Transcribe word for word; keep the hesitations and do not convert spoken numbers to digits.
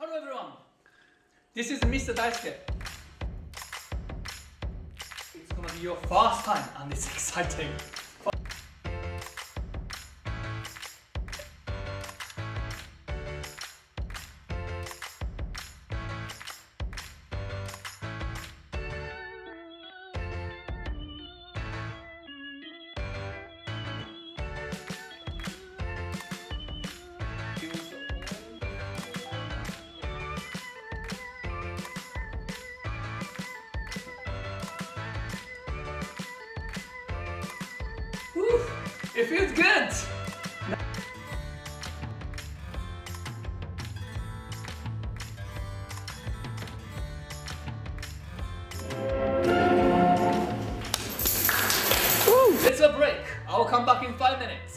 Hello everyone, this is Mister Daisuke. It's gonna be your first time and it's exciting. It feels good! Ooh. It's a break. I'll come back in five minutes.